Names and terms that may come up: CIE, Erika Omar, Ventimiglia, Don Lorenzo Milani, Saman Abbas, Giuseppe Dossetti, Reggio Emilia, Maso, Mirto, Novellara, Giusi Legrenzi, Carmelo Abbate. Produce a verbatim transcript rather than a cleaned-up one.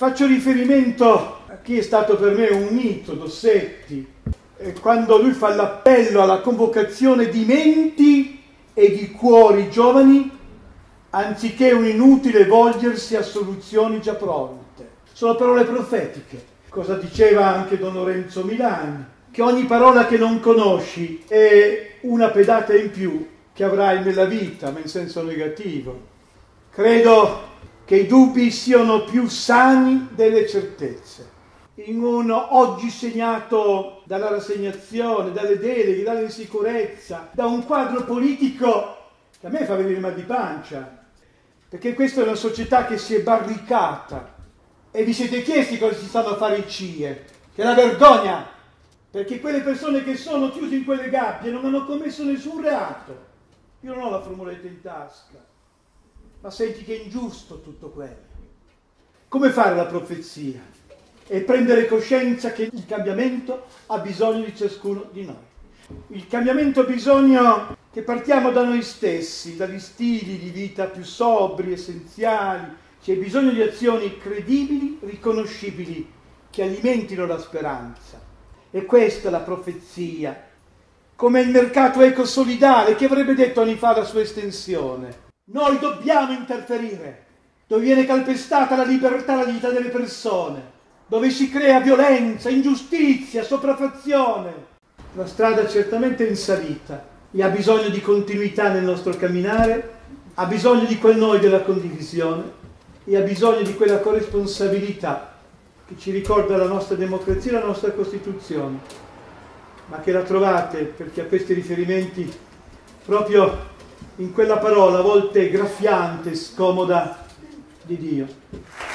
Faccio riferimento a chi è stato per me un mito, Dossetti, quando lui fa l'appello alla convocazione di menti e di cuori giovani anziché un inutile volgersi a soluzioni già pronte. Sono parole profetiche, cosa diceva anche Don Lorenzo Milani, che ogni parola che non conosci è una pedata in più che avrai nella vita, ma in senso negativo. Credo che i dubbi siano più sani delle certezze. In un oggi segnato dalla rassegnazione, dalle deleghe, dall'insicurezza, da un quadro politico che a me fa venire mal di pancia, perché questa è una società che si è barricata. E vi siete chiesti cosa si stanno a fare i C I E? Che è una vergogna, perché quelle persone che sono chiuse in quelle gabbie non hanno commesso nessun reato. Io non ho la formuletta in tasca, ma senti che è ingiusto tutto quello. Come fare la profezia? E prendere coscienza che il cambiamento ha bisogno di ciascuno di noi. Il cambiamento ha bisogno che partiamo da noi stessi, dagli stili di vita più sobri, essenziali. C'è bisogno di azioni credibili, riconoscibili, che alimentino la speranza. E questa è la profezia, come il mercato ecosolidale che avrebbe detto anni fa la sua estensione. Noi dobbiamo interferire, dove viene calpestata la libertà e la dignità delle persone, dove si crea violenza, ingiustizia, sopraffazione. La strada certamente è in salita e ha bisogno di continuità nel nostro camminare, ha bisogno di quel noi della condivisione e ha bisogno di quella corresponsabilità che ci ricorda la nostra democrazia e la nostra Costituzione, ma che la trovate, perché a questi riferimenti, proprio in quella parola a volte graffiante e scomoda di Dio.